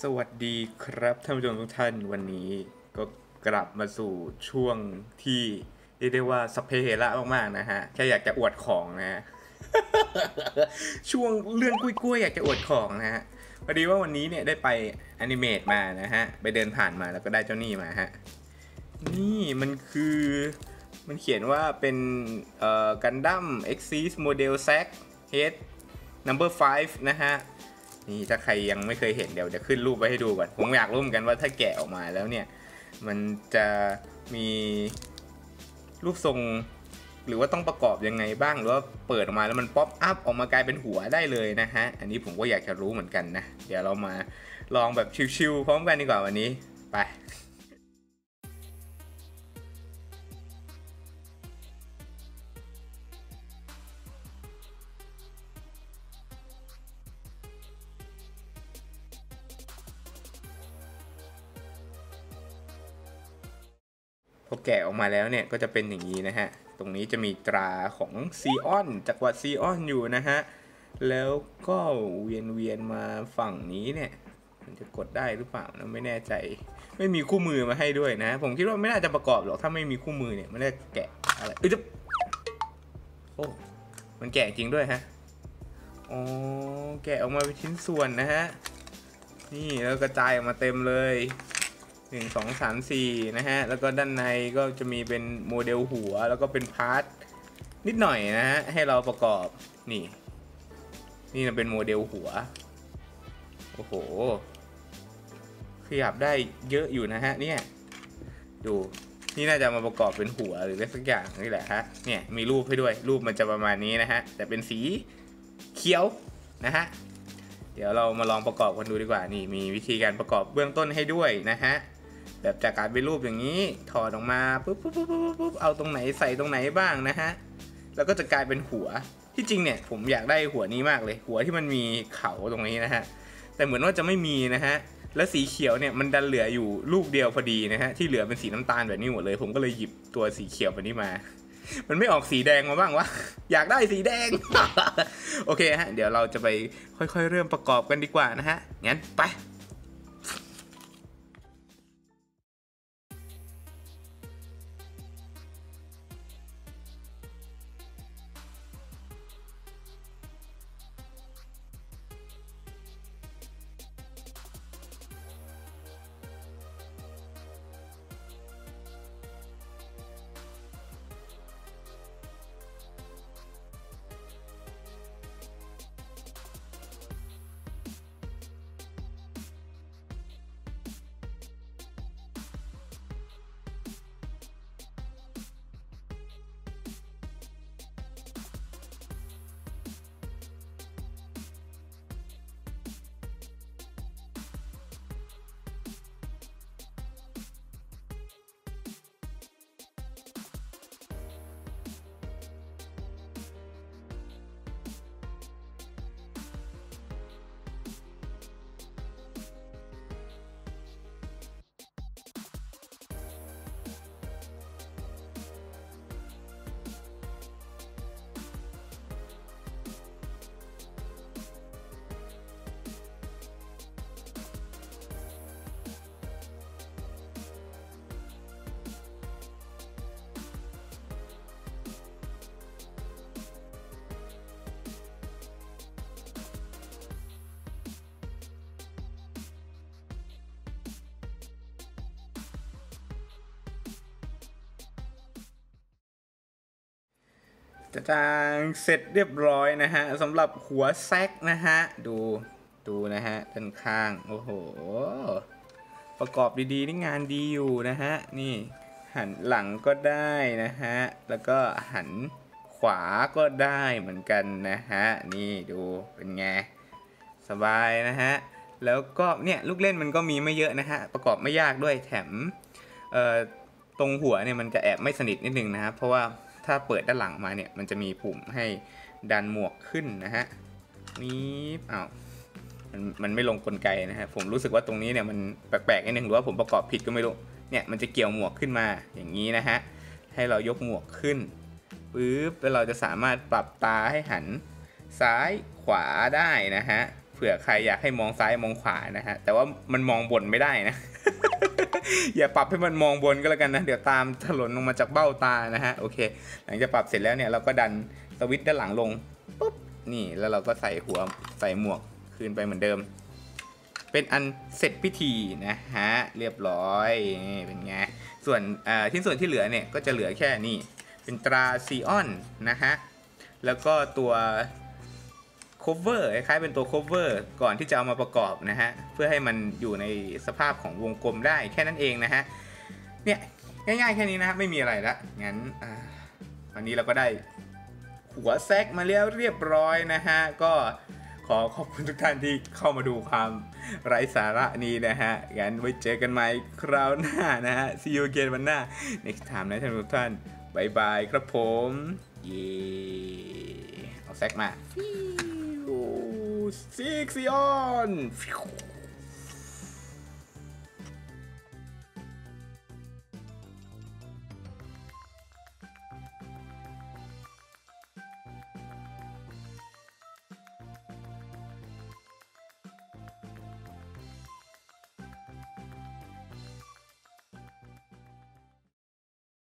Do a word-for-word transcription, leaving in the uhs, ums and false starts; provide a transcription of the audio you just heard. สวัสดีครับท่านผู้ชมทุกท่านวันนี้ก็กลับมาสู่ช่วงที่เรียกได้ว่าสเปเฮละมากๆนะฮะแค่อยากจะอวดของนะฮะ ช่วงเรื่องกุ้ยกุ้ยอยากจะอวดของนะฮะพอดีว่าวันนี้เนี่ยได้ไปแอนิเมตมานะฮะไปเดินผ่านมาแล้วก็ได้เจ้านี่มาฮะนี่มันคือมันเขียนว่าเป็นเอ่อกันดั้ม Axis Model Sack Head Number ไฟว์นะฮะนี่ถ้าใครยังไม่เคยเห็นเดี๋ยวจะขึ้นรูปไว้ให้ดูก่อนผมอยากรู้เหมือนกันว่าถ้าแกะออกมาแล้วเนี่ยมันจะมีรูปทรงหรือว่าต้องประกอบยังไงบ้างหรือว่าเปิดออกมาแล้วมันป๊อปอัพออกมากลายเป็นหัวได้เลยนะฮะอันนี้ผมก็อยากจะรู้เหมือนกันนะเดี๋ยวเรามาลองแบบชิลๆพร้อมกันดีกว่าวันนี้ไปพอแกะออกมาแล้วเนี่ยก็จะเป็นอย่างนี้นะฮะตรงนี้จะมีตราของ Sixion จักรวรรดิ Sixion อยู่นะฮะแล้วก็เวียนเวียนมาฝั่งนี้เนี่ยมันจะกดได้หรือเปล่านะไม่แน่ใจไม่มีคู่มือมาให้ด้วยนะผมคิดว่าไม่น่าจะประกอบหรอกถ้าไม่มีคู่มือเนี่ยมันจะแกะอะไรเอ้ยจะโอ้มันแกะจริงด้วยฮะอ๋อแกะออกมาเป็นชิ้นส่วนนะฮะนี่แล้วกระจายออกมาเต็มเลยหนึ่งสองสามสี่นะฮะแล้วก็ด้านในก็จะมีเป็นโมเดลหัวแล้วก็เป็นพาร์ทนิดหน่อยนะฮะให้เราประกอบนี่นี่นะเป็นโมเดลหัวโอ้โหขยับได้เยอะอยู่นะฮะเนี่ยดูนี่น่าจะมาประกอบเป็นหัวหรืออะไรสักอย่างนี่แหละฮะเนี่ยมีรูปให้ด้วยรูปมันจะประมาณนี้นะฮะแต่เป็นสีเขียวนะฮะเดี๋ยวเรามาลองประกอบกันดูดีกว่านี่มีวิธีการประกอบเบื้องต้นให้ด้วยนะฮะแบบจากการเป็นรูปอย่างนี้ถอดออกมาปุ๊บปุ๊บปุ๊บปุ๊บเอาตรงไหนใส่ตรงไหนบ้างนะฮะแล้วก็จะกลายเป็นหัวที่จริงเนี่ยผมอยากได้หัวนี้มากเลยหัวที่มันมีเขาตรงนี้นะฮะแต่เหมือนว่าจะไม่มีนะฮะและสีเขียวเนี่ยมันดันเหลืออยู่ลูกเดียวพอดีนะฮะที่เหลือเป็นสีน้ำตาลแบบนี้หมดเลยผมก็เลยหยิบตัวสีเขียวแบบนี้มามันไม่ออกสีแดงมาบ้างวะอยากได้สีแดง โอเคฮะเดี๋ยวเราจะไปค่อยๆเริ่มประกอบกันดีกว่านะฮะงั้นไปจะจางเสร็จเรียบร้อยนะฮะสำหรับหัวแซกนะฮะดูดูนะฮะด้านข้างโอ้โหประกอบดีๆนี่งานดีอยู่นะฮะนี่หันหลังก็ได้นะฮะแล้วก็หันขวาก็ได้เหมือนกันนะฮะนี่ดูเป็นไงสบายนะฮะแล้วก็เนี่ยลูกเล่นมันก็มีไม่เยอะนะฮะประกอบไม่ยากด้วยแถมเอ่อตรงหัวเนี่ยมันจะแอบไม่สนิทนิดนึงนะฮะเพราะว่าถ้าเปิดด้านหลังมาเนี่ยมันจะมีปุ่มให้ดันหมวกขึ้นนะฮะนี้อ้าวมันมันไม่ลงกลไกนะฮะผมรู้สึกว่าตรงนี้เนี่ยมันแปลกๆนิดนึงหรือว่าผมประกอบผิดก็ไม่รู้เนี่ยมันจะเกี่ยวหมวกขึ้นมาอย่างนี้นะฮะให้เรายกหมวกขึ้นปึ๊บแล้วเราจะสามารถปรับตาให้หันซ้ายขวาได้นะฮะ ผื่อใครอยากให้มองซ้ายมองขวานะฮะแต่ว่ามันมองบนไม่ได้นะ อย่าปรับให้มันมองบนก็แล้วกันนะเดี๋ยวตามถลนลงมาจากเบ้าตานะฮะโอเคหลังจากปรับเสร็จแล้วเนี่ยเราก็ดันสวิตช์ด้านหลังลงปุ๊บนี่แล้วเราก็ใส่หัวใส่หมวกคืนไปเหมือนเดิมเป็นอันเสร็จพิธีนะฮะเรียบร้อยเป็นไงส่วนชิ้นส่วนที่เหลือเนี่ยก็จะเหลือแค่นี่เป็นตรา Sixion นะฮะแล้วก็ตัวโคเวอร์คล้ายเป็นตัวโคเวอร์ก่อนที่จะเอามาประกอบนะฮะเพื่อให้มันอยู่ในสภาพของวงกลมได้แค่นั้นเองนะฮะเนี่ยง่ายๆแค่นี้นะฮะไม่มีอะไรละงั้นวันนี้เราก็ได้หัวแซกมาแล้วเรียบร้อยนะฮะก็ขอขอบคุณทุกท่านที่เข้ามาดูความไร้สาระนี้นะฮะงั้นไว้เจอกันใหม่คราวหน้านะฮะ See you again วันหน้า next time นะท่านทุกท่านบายบายครับผมเย่เอาแซกมาSixion